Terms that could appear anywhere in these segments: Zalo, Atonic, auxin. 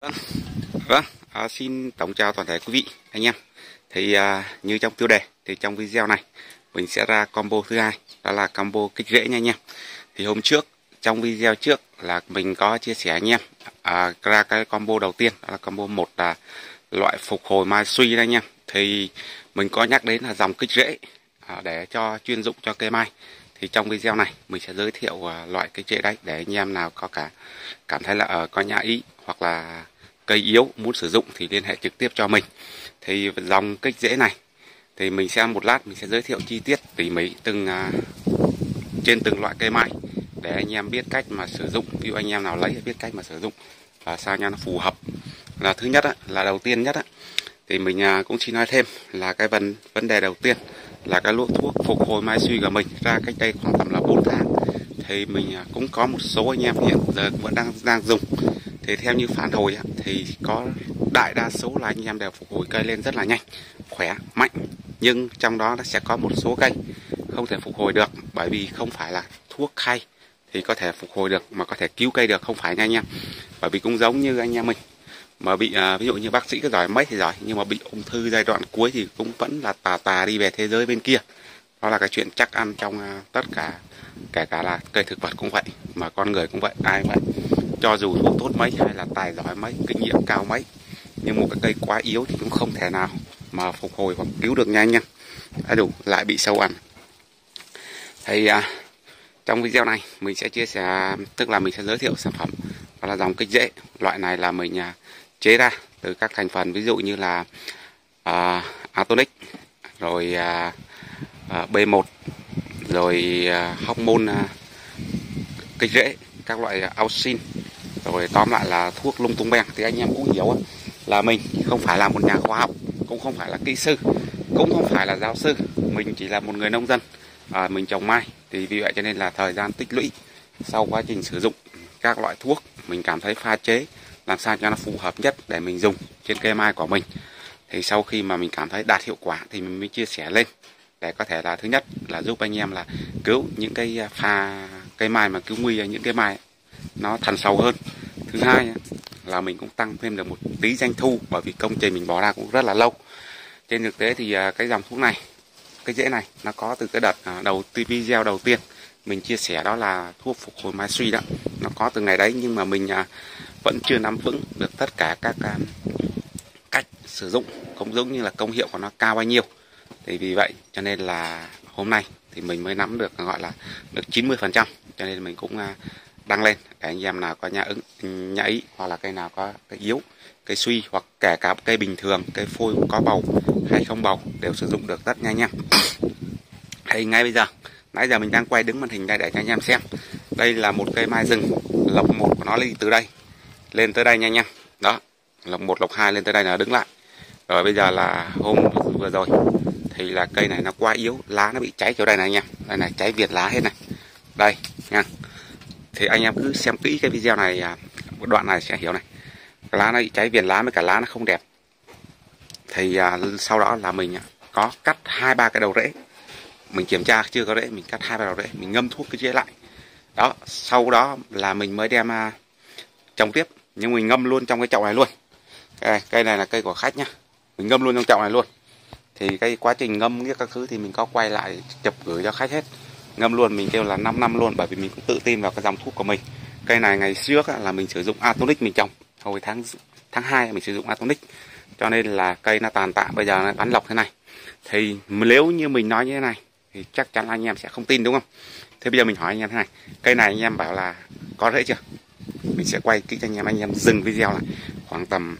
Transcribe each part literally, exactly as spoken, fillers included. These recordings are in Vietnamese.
Vâng, vâng. À, xin tổng chào toàn thể quý vị, anh em. Thì à, như trong tiêu đề, thì trong video này mình sẽ ra combo thứ hai, đó là combo kích rễ nha anh em. Thì hôm trước, trong video trước là mình có chia sẻ anh em à, ra cái combo đầu tiên, đó là combo một là loại phục hồi mai suy đây anh em. Thì mình có nhắc đến là dòng kích rễ à, để cho chuyên dụng cho cây mai. Thì trong video này mình sẽ giới thiệu loại cây rễ đấy để anh em nào có cả cảm thấy là ở có nhã ý hoặc là cây yếu muốn sử dụng thì liên hệ trực tiếp cho mình. Thì dòng cây rễ này thì mình sẽ một lát mình sẽ giới thiệu chi tiết tỉ mỉ từng uh, trên từng loại cây mai để anh em biết cách mà sử dụng, ví dụ anh em nào lấy biết cách mà sử dụng và sao cho nó phù hợp. Là thứ nhất á, là đầu tiên nhất á, thì mình uh, cũng xin nói thêm là cái vấn vấn đề đầu tiên là cái lô thuốc phục hồi mai suy của mình ra cách đây khoảng tầm là bốn tháng. Thì mình cũng có một số anh em hiện giờ vẫn đang đang dùng. Thì theo như phản hồi thì có đại đa số là anh em đều phục hồi cây lên rất là nhanh, khỏe, mạnh. Nhưng trong đó nó sẽ có một số cây không thể phục hồi được, bởi vì không phải là thuốc khay thì có thể phục hồi được mà có thể cứu cây được, không phải nha anh em. Bởi vì cũng giống như anh em mình mà bị à, ví dụ như bác sĩ cứ giỏi mấy thì giỏi, nhưng mà bị ung thư giai đoạn cuối thì cũng vẫn là tà tà đi về thế giới bên kia. Đó là cái chuyện chắc ăn trong à, tất cả, kể cả là cây thực vật cũng vậy, mà con người cũng vậy, ai vậy. Cho dù thuốc tốt mấy hay là tài giỏi mấy, kinh nghiệm cao mấy, nhưng một cái cây quá yếu thì cũng không thể nào mà phục hồi hoặc cứu được nhanh nha. Đã đủ lại bị sâu ăn. Thì à, trong video này mình sẽ chia sẻ, tức là mình sẽ giới thiệu sản phẩm đó là dòng kích rễ. Loại này là mình à, chế ra từ các thành phần ví dụ như là uh, Atonic, rồi uh, uh, B một, rồi uh, hormone uh, kích rễ, các loại uh, auxin, rồi tóm lại là thuốc lung tung beng. Thì anh em cũng hiểu là mình không phải là một nhà khoa học, cũng không phải là kỹ sư, cũng không phải là giáo sư, mình chỉ là một người nông dân, uh, mình trồng mai. Thì vì vậy cho nên là thời gian tích lũy sau quá trình sử dụng các loại thuốc, mình cảm thấy pha chế làm sao cho nó phù hợp nhất để mình dùng trên cây mai của mình. Thì sau khi mà mình cảm thấy đạt hiệu quả thì mình mới chia sẻ lên để có thể là thứ nhất là giúp anh em là cứu những cái pha cây mai mà cứu nguy, những cây mai nó thằn sâu hơn. Thứ hai là mình cũng tăng thêm được một tí doanh thu, bởi vì công trình mình bỏ ra cũng rất là lâu. Trên thực tế thì cái dòng thuốc này, cái rễ này nó có từ cái đợt đầu video đầu tiên mình chia sẻ, đó là thuốc phục hồi mai suy đó, nó có từ ngày đấy. Nhưng mà mình vẫn chưa nắm vững được tất cả các uh, cách sử dụng, cũng giống như là công hiệu của nó cao bao nhiêu. Thì vì vậy cho nên là hôm nay thì mình mới nắm được, gọi là được chín mươi phần trăm. Cho nên mình cũng uh, đăng lên để anh em nào có nhã ứng nhã ý, hoặc là cây nào có cây yếu, cây suy, hoặc kể cả cây bình thường, cây phôi có bầu hay không bầu đều sử dụng được rất nhanh nha. Thì ngay bây giờ, nãy giờ mình đang quay đứng màn hình đây để cho anh em xem. Đây là một cây mai rừng, lộc một của nó đi từ đây lên tới đây nha anh em. Đó, lộc một, lộc hai lên tới đây là đứng lại. Rồi bây giờ là hôm vừa rồi thì là cây này nó quá yếu, lá nó bị cháy chỗ đây này anh em. Đây này, cháy việt lá hết này. Đây nha. Thì anh em cứ xem kỹ cái video này, đoạn này sẽ hiểu này. Cái lá nó bị cháy việt lá, với cả lá nó không đẹp. Thì à, sau đó là mình có cắt hai ba cái đầu rễ. Mình kiểm tra chưa có rễ, mình cắt hai ba đầu rễ, mình ngâm thuốc cái rễ lại. Đó, sau đó là mình mới đem à, trồng tiếp. Nhưng mình ngâm luôn trong cái chậu này luôn. Cây này, cây này là cây của khách nhá. Mình ngâm luôn trong chậu này luôn. Thì cái quá trình ngâm các thứ thì mình có quay lại chụp gửi cho khách hết. Ngâm luôn, mình kêu là năm năm luôn, bởi vì mình cũng tự tin vào cái dòng thuốc của mình. Cây này ngày trước là mình sử dụng Atonic, mình trồng hồi tháng tháng hai mình sử dụng Atonic. Cho nên là cây nó tàn tạ, bây giờ nó bắn lọc thế này. Thì nếu như mình nói như thế này thì chắc chắn anh em sẽ không tin đúng không? Thế bây giờ mình hỏi anh em thế này, cây này anh em bảo là có rễ chưa? Mình sẽ quay kỹ cho anh em, anh em dừng video lại khoảng tầm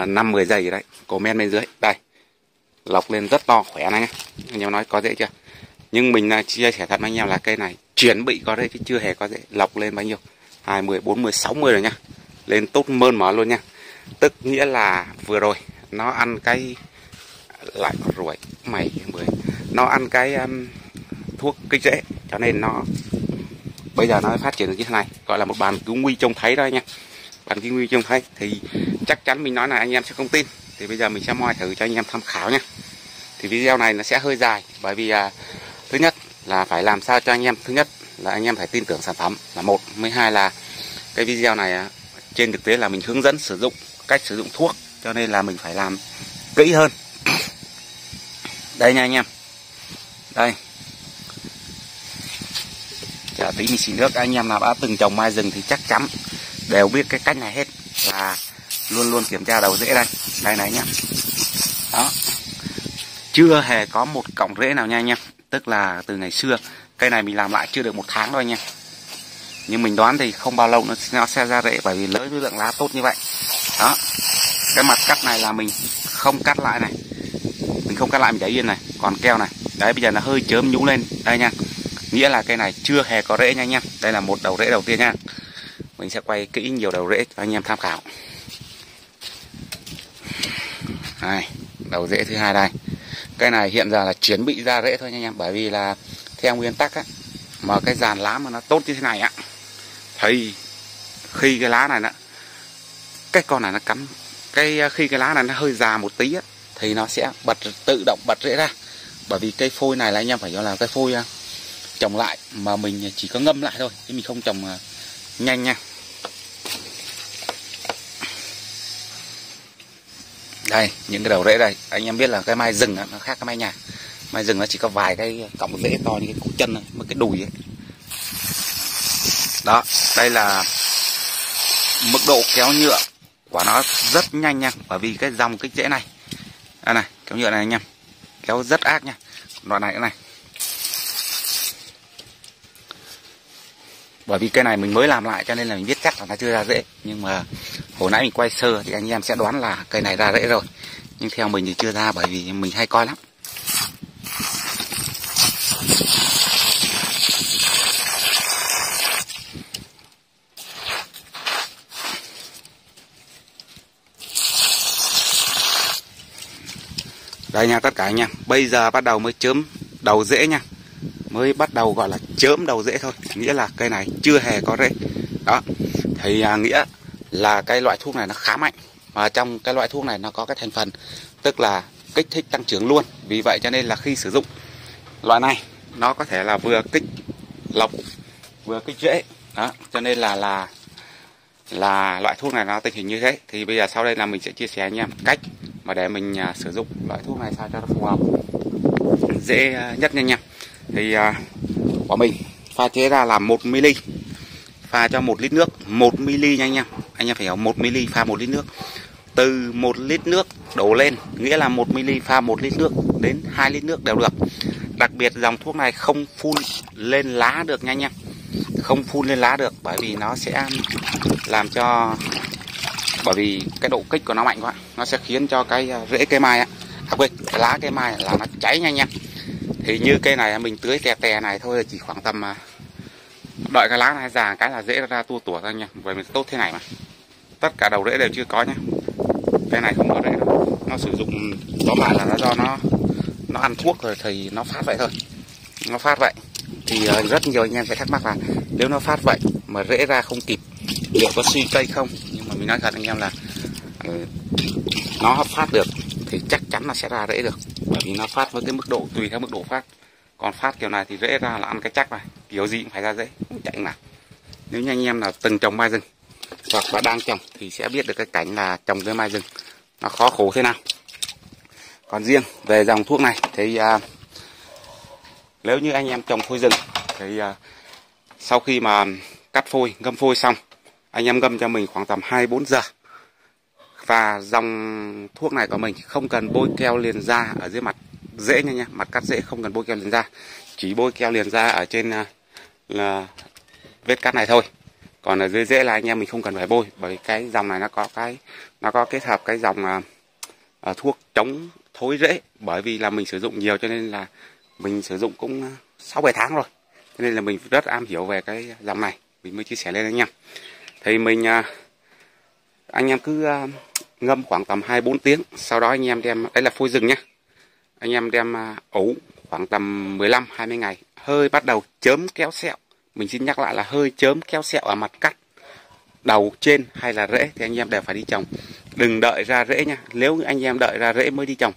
uh, năm mười giây rồi đấy, comment bên dưới. Đây, lọc lên rất to, khỏe này nha. Anh em nói có rễ chưa? Nhưng mình uh, chia sẻ thật với anh em là cây này chuẩn bị có rễ chứ chưa hề có rễ. Lọc lên bao nhiêu? hai mươi, bốn mươi, sáu mươi rồi nha. Lên tốt mơn mởn luôn nha. Tức nghĩa là vừa rồi nó ăn cái lại ruồi mày mười. Nó ăn cái um, thuốc kích rễ, cho nên nó bây giờ nó phát triển được như thế này, gọi là một bàn cứu nguy trông thấy đó nha. Bàn cứu nguy trông thấy thì chắc chắn mình nói là anh em sẽ không tin. Thì bây giờ mình sẽ moi thử cho anh em tham khảo nha. Thì video này nó sẽ hơi dài, bởi vì à, thứ nhất là phải làm sao cho anh em, thứ nhất là anh em phải tin tưởng sản phẩm là một, thứ hai là cái video này trên thực tế là mình hướng dẫn sử dụng cách sử dụng thuốc, cho nên là mình phải làm kỹ hơn. Đây nha anh em, đây chả tí mình xì nước. Anh em nào đã từng trồng mai rừng thì chắc chắn đều biết cái cách này hết, là luôn luôn kiểm tra đầu rễ đây, đây này nhá. Đó, chưa hề có một cọng rễ nào nha anh em, tức là từ ngày xưa cây này mình làm lại chưa được một tháng thôi anh em, nhưng mình đoán thì không bao lâu nó sẽ ra rễ, bởi vì lớn với lượng lá tốt như vậy. Đó, cái mặt cắt này là mình không cắt lại này, mình không cắt lại, mình để yên này, còn keo này đấy bây giờ là hơi chớm nhú lên đây nha, nghĩa là cây này chưa hề có rễ nha anh em. Đây là một đầu rễ đầu tiên nha, mình sẽ quay kỹ nhiều đầu rễ cho anh em tham khảo. Đây, đầu rễ thứ hai đây, cây này hiện giờ là chuẩn bị ra rễ thôi nha anh em, bởi vì là theo nguyên tắc á, mà cái dàn lá mà nó tốt như thế này á, thì khi cái lá này nó, cái con này nó cắm, cái khi cái lá này nó hơi già một tí á, thì nó sẽ bật tự động bật rễ ra, bởi vì cây phôi này là anh em phải cho là cái phôi trồng lại mà mình chỉ có ngâm lại thôi, chứ mình không trồng nhanh nha. Đây, những cái đầu rễ đây, anh em biết là cái mai rừng nó khác cái mai nhà, mai rừng nó chỉ có vài cái cọng rễ to như cái củ chân này, một cái đùi ấy. Đó, đây là mức độ kéo nhựa của nó rất nhanh nha, bởi vì cái dòng cái rễ này, đây này, kéo nhựa này anh em, kéo rất ác nha, đoạn này cái này, bởi vì cây này mình mới làm lại cho nên là mình biết chắc là nó chưa ra rễ, nhưng mà hồi nãy mình quay sơ thì anh em sẽ đoán là cây này ra rễ rồi, nhưng theo mình thì chưa ra, bởi vì mình hay coi lắm. Đây nha tất cả anh em, bây giờ bắt đầu mới chớm đầu rễ nha, mới bắt đầu gọi là chớm đầu rễ thôi, nghĩa là cây này chưa hề có rễ. Đó, thì à, nghĩa là cái loại thuốc này nó khá mạnh, mà trong cái loại thuốc này nó có cái thành phần tức là kích thích tăng trưởng luôn, vì vậy cho nên là khi sử dụng loại này nó có thể là vừa kích lọc vừa kích rễ. Đó, cho nên là là là loại thuốc này nó tình hình như thế. Thì bây giờ sau đây là mình sẽ chia sẻ anh em cách mà để mình à, sử dụng loại thuốc này sao cho nó phù hợp dễ à, nhất nha anh em. Thì à, của mình pha chế ra là một mi-li-lít, pha cho một lít nước, một mi-li-lít nha anh em. Anh em phải hiểu một mi-li-lít pha một lít nước. Từ một lít nước đổ lên, nghĩa là một mi-li-lít pha một lít nước đến hai lít nước đều được. Đặc biệt dòng thuốc này không phun lên lá được nha anh em. Không phun lên lá được, bởi vì nó sẽ làm cho, bởi vì cái độ kích của nó mạnh quá, nó sẽ khiến cho cái rễ cây mai á, à quên, cái lá cây mai là nó cháy nha anh em. Thì như cây này mình tưới tè tè này thôi, chỉ khoảng tầm đợi cái lá này già cái là dễ ra tua tủa ra nha, bởi vì tốt thế này mà tất cả đầu rễ đều chưa có nhá. Cây này không có rễ đâu, nó sử dụng tóm lại là nó do nó nó ăn thuốc rồi thì nó phát vậy thôi, nó phát vậy. Thì rất nhiều anh em sẽ thắc mắc là nếu nó phát vậy mà rễ ra không kịp liệu có suy cây không, nhưng mà mình nói thật anh em là nó phát được thì chắc chắn là sẽ ra rễ được, bởi vì nó phát với cái mức độ tùy theo mức độ phát. Còn phát kiểu này thì rễ ra là ăn cái chắc này, kiểu gì cũng phải ra rễ, không chạy nào. Nếu như anh em nào từng trồng mai rừng hoặc là đang trồng thì sẽ biết được cái cảnh là trồng cái mai rừng nó khó khổ thế nào. Còn riêng về dòng thuốc này thì à, nếu như anh em trồng phôi rừng thì à, sau khi mà cắt phôi, ngâm phôi xong, anh em ngâm cho mình khoảng tầm hai đến bốn giờ. Và dòng thuốc này của mình không cần bôi keo liền da ở dưới mặt rễ nha nha, mặt cắt rễ không cần bôi keo liền da, chỉ bôi keo liền da ở trên là vết cắt này thôi. Còn ở dưới rễ là anh em mình không cần phải bôi, bởi cái dòng này nó có cái nó có kết hợp cái dòng uh, thuốc chống thối rễ, bởi vì là mình sử dụng nhiều cho nên là mình sử dụng cũng sáu bảy tháng rồi, cho nên là mình rất am hiểu về cái dòng này, mình mới chia sẻ lên anh em. Thì mình uh, anh em cứ uh, ngâm khoảng tầm hai đến bốn tiếng, sau đó anh em đem, đấy là phôi rừng nhá, anh em đem ủ khoảng tầm mười lăm đến hai mươi ngày, hơi bắt đầu chớm kéo sẹo. Mình xin nhắc lại là hơi chớm kéo sẹo ở mặt cắt, đầu trên hay là rễ thì anh em đều phải đi trồng, đừng đợi ra rễ nha. Nếu anh em đợi ra rễ mới đi trồng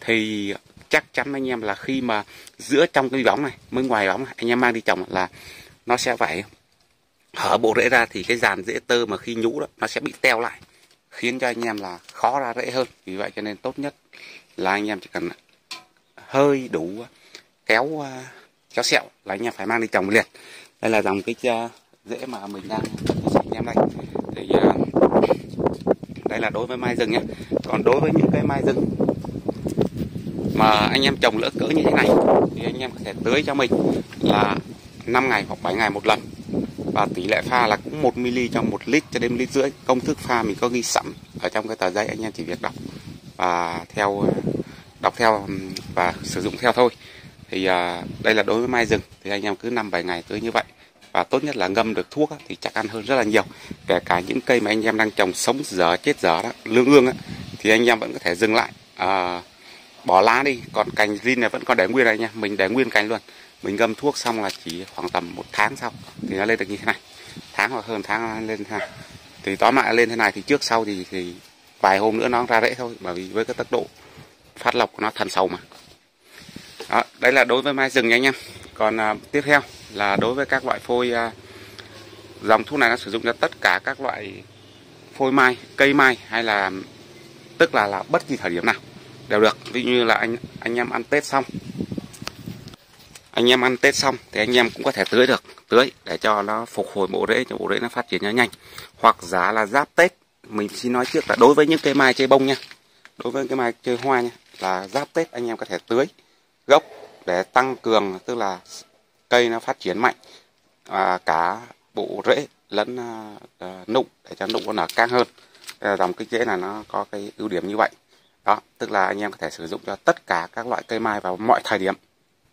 thì chắc chắn anh em là khi mà giữa trong cái bóng này mới ngoài bóng này, anh em mang đi trồng là nó sẽ phải hở bộ rễ ra thì cái dàn rễ tơ mà khi nhũ đó nó sẽ bị teo lại, khiến cho anh em là khó ra rễ hơn. Vì vậy cho nên tốt nhất là anh em chỉ cần hơi đủ kéo kéo sẹo là anh em phải mang đi trồng liền. Đây là dòng cái rễ mà mình đang anh em này, thì đây là đối với mai rừng nhé. Còn đối với những cái mai rừng mà anh em trồng lỡ cỡ như thế này thì anh em có thể tưới cho mình là năm ngày hoặc bảy ngày một lần, và tỷ lệ pha là cũng một mi-li-lít trong một lít cho đến một lít rưỡi. Công thức pha mình có ghi sẵn ở trong cái tờ giấy, anh em chỉ việc đọc và theo đọc theo và sử dụng theo thôi. Thì đây là đối với mai rừng thì anh em cứ năm bảy ngày tưới như vậy, và tốt nhất là ngâm được thuốc thì chắc ăn hơn rất là nhiều. Kể cả những cây mà anh em đang trồng sống dở chết dở đó, lương ương thì anh em vẫn có thể dừng lại à, bỏ lá đi, còn cành rin này vẫn còn để nguyên này nha, mình để nguyên cành luôn. Mình ngâm thuốc xong là chỉ khoảng tầm một tháng sau thì nó lên được như thế này, tháng hoặc hơn tháng lên ha. Thì tóm lại lên thế này thì trước sau thì, thì vài hôm nữa nó ra rễ thôi, bởi vì với cái tốc độ phát lộc của nó thần sầu mà. Đó, đấy là đối với mai rừng nha anh em. Còn à, tiếp theo là đối với các loại phôi. À, dòng thuốc này nó sử dụng cho tất cả các loại phôi mai, cây mai, hay là tức là là bất kỳ thời điểm nào đều được. Ví dụ như là anh anh em ăn Tết xong, anh em ăn Tết xong thì anh em cũng có thể tưới được, tưới để cho nó phục hồi bộ rễ, cho bộ rễ nó phát triển nó nhanh. Hoặc giá là giáp Tết, mình xin nói trước là đối với những cây mai chơi bông nha, đối với cái mai chơi hoa nha, là giáp Tết anh em có thể tưới gốc để tăng cường, tức là cây nó phát triển mạnh à, cả bộ rễ lẫn à, nụ, để cho nụ nó nở càng hơn. Dòng cái rễ là nó có cái ưu điểm như vậy. Đó, tức là anh em có thể sử dụng cho tất cả các loại cây mai vào mọi thời điểm,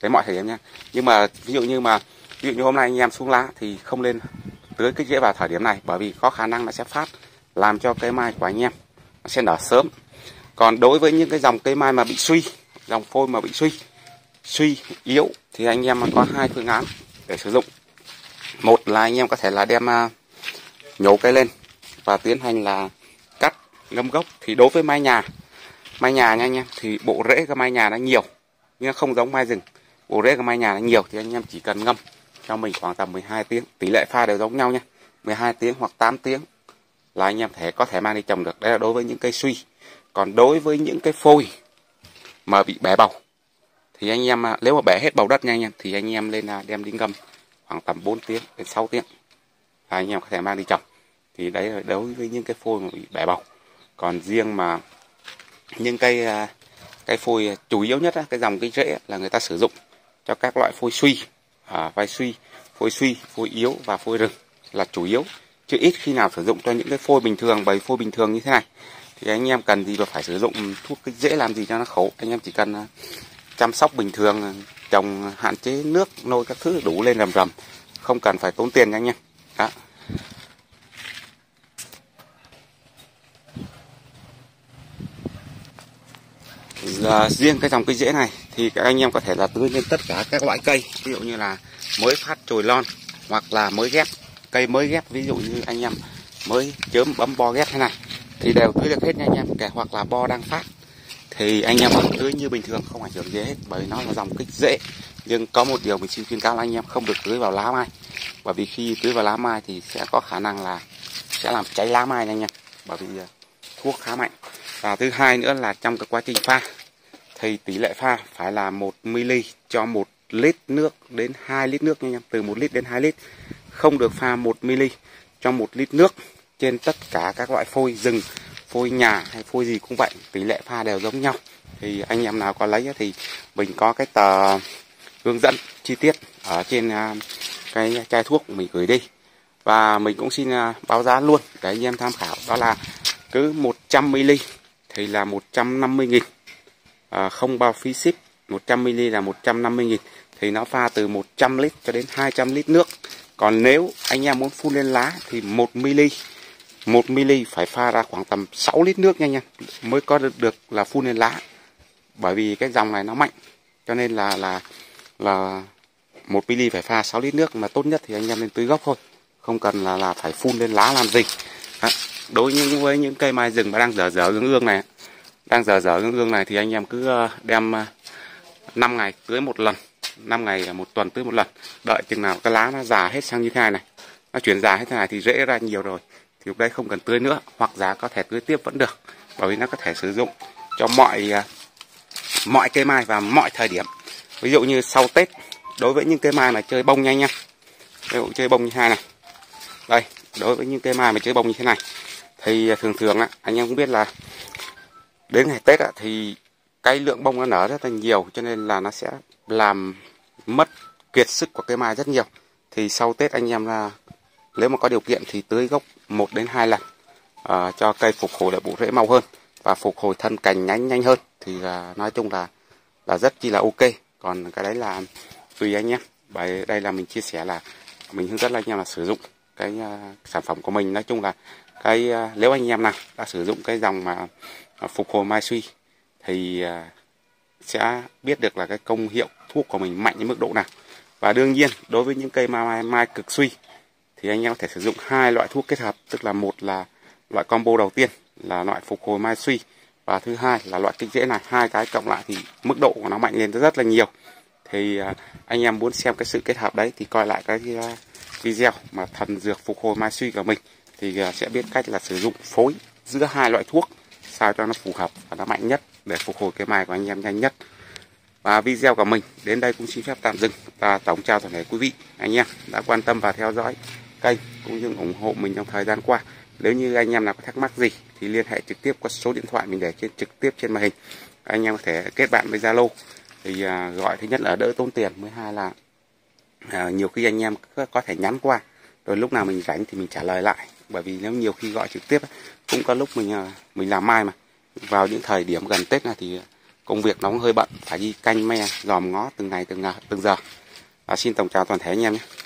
tới mọi thời điểm nha. Nhưng mà ví dụ như mà ví dụ như hôm nay anh em xuống lá thì không nên tưới cái rễ vào thời điểm này, bởi vì có khả năng nó sẽ phát, làm cho cây mai của anh em nó sẽ nở sớm. Còn đối với những cái dòng cây mai mà bị suy, dòng phôi mà bị suy, suy yếu thì anh em có hai phương án để sử dụng. Một là anh em có thể là đem nhổ cây lên và tiến hành là cắt ngâm gốc. Thì đối với mai nhà, mai nhà nha anh em, thì bộ rễ của mai nhà nó nhiều, nhưng không giống mai rừng. Bộ rễ của mai nhà nó nhiều thì anh em chỉ cần ngâm cho mình khoảng tầm mười hai tiếng, tỷ lệ pha đều giống nhau nha, mười hai tiếng hoặc tám tiếng là anh em thể có thể mang đi trồng được. Đấy là đối với những cây suy. Còn đối với những cái phôi mà bị bẻ bầu thì anh em nếu mà bẻ hết bầu đất nha anh em, thì anh em lên đem đi ngâm khoảng tầm bốn tiếng đến sáu tiếng là anh em có thể mang đi trồng. Thì đấy là đối với những cái phôi mà bị bẻ bầu. Còn riêng mà những cây cái phôi chủ yếu nhất, cái dòng cái rễ là người ta sử dụng cho các loại phôi suy, à, vai suy, phôi suy, phôi yếu và phôi rừng là chủ yếu, chứ ít khi nào sử dụng cho những cái phôi bình thường. Bởi phôi bình thường như thế này thì anh em cần gì mà phải sử dụng thuốc cái rễ làm gì cho nó khổ. Anh em chỉ cần chăm sóc bình thường, trồng hạn chế nước nôi các thứ đủ lên rầm rầm, không cần phải tốn tiền nha anh em. Đó. Là riêng cái dòng cây rễ này thì các anh em có thể là tưới lên tất cả các loại cây, ví dụ như là mới phát chồi lon hoặc là mới ghép, cây mới ghép, ví dụ như anh em mới chớm bấm bo ghép thế này thì đều tưới được hết nha anh em. Kể hoặc là bo đang phát thì anh em vẫn tưới như bình thường, không ảnh hưởng gì hết, bởi nó là dòng kích rễ. Nhưng có một điều mình xin khuyên cáo là anh em không được tưới vào lá mai, bởi vì khi tưới vào lá mai thì sẽ có khả năng là sẽ làm cháy lá mai nha anh em, bởi vì thuốc khá mạnh. Và thứ hai nữa là trong cái quá trình pha thì tỷ lệ pha phải là một mi-li-lít cho một lít nước đến hai lít nước nha anh em, từ một lít đến hai lít. Không được pha một mi-li-lít cho một lít nước trên tất cả các loại phôi rừng, phôi nhà hay phôi gì cũng vậy, tỷ lệ pha đều giống nhau. Thì anh em nào có lấy thì mình có cái tờ hướng dẫn chi tiết ở trên cái chai thuốc mình gửi đi. Và mình cũng xin báo giá luôn để anh em tham khảo, đó là cứ một trăm mi-li-lít thì là một trăm năm mươi nghìn. À, không bao phí ship. Một trăm mi-li-lít là một trăm năm mươi nghìn, thì nó pha từ một trăm lít cho đến hai trăm lít nước. Còn nếu anh em muốn phun lên lá thì một mi-li-lít phải pha ra khoảng tầm sáu lít nước nha anh em mới có được, được là phun lên lá. Bởi vì cái dòng này nó mạnh cho nên là là là một mi-li-lít phải pha sáu lít nước, mà tốt nhất thì anh em nên tưới gốc thôi, không cần là là phải phun lên lá làm gì. Đó. Đối với những, với những cây mai rừng mà đang dở dở ương ương này đang dở dở ương ương này thì anh em cứ đem năm ngày tưới một lần, năm ngày một tuần tưới một lần, đợi chừng nào cái lá nó già hết sang như thế này này nó chuyển giá hết thế này thì rễ ra nhiều rồi thì lúc đấy không cần tưới nữa, hoặc giá có thể tưới tiếp vẫn được, bởi vì nó có thể sử dụng cho mọi mọi cây mai và mọi thời điểm. Ví dụ như sau Tết, đối với những cây mai mà chơi bông nhanh nha, ví dụ chơi bông như hai này đây, đối với những cây mai mà chơi bông như thế này thì thường thường á, anh em cũng biết là đến ngày Tết á, thì cái lượng bông nó nở rất là nhiều, cho nên là nó sẽ làm mất kiệt sức của cây mai rất nhiều. Thì sau Tết anh em là nếu mà có điều kiện thì tưới gốc một đến hai lần uh, cho cây phục hồi lại bộ rễ mau hơn và phục hồi thân cành nhánh nhanh hơn, thì uh, nói chung là là rất chi là ok. Còn cái đấy là tùy anh em. Bởi đây là mình chia sẻ, là mình hướng dẫn anh em là sử dụng cái uh, sản phẩm của mình. Nói chung là cái uh, nếu anh em nào đã sử dụng cái dòng mà uh, phục hồi mai suy thì uh, sẽ biết được là cái công hiệu thuốc của mình mạnh đến mức độ nào. Và đương nhiên đối với những cây mai, mai cực suy thì anh em có thể sử dụng hai loại thuốc kết hợp, tức là một là loại combo đầu tiên là loại phục hồi mai suy và thứ hai là loại kích rễ này. Hai cái cộng lại thì mức độ của nó mạnh lên rất là nhiều. Thì anh em muốn xem cái sự kết hợp đấy thì coi lại cái video mà thần dược phục hồi mai suy của mình, thì sẽ biết cách là sử dụng phối giữa hai loại thuốc sao cho nó phù hợp và nó mạnh nhất để phục hồi cái mai của anh em nhanh nhất. Và video của mình đến đây cũng xin phép tạm dừng, và tổng chào toàn thể quý vị anh em đã quan tâm và theo dõi kênh cũng như ủng hộ mình trong thời gian qua. Nếu như anh em nào có thắc mắc gì thì liên hệ trực tiếp qua số điện thoại mình để trên trực tiếp trên màn hình. Anh em có thể kết bạn với Zalo thì gọi, thứ nhất là đỡ tốn tiền, mới hai là à, nhiều khi anh em có thể nhắn qua, rồi lúc nào mình rảnh thì mình trả lời lại. Bởi vì nếu nhiều khi gọi trực tiếp cũng có lúc mình mình làm mai mà vào những thời điểm gần Tết này thì công việc nó cũng hơi bận, phải đi canh me dòm ngó từng ngày từng, từng giờ. À, xin tổng chào toàn thể anh em nhé.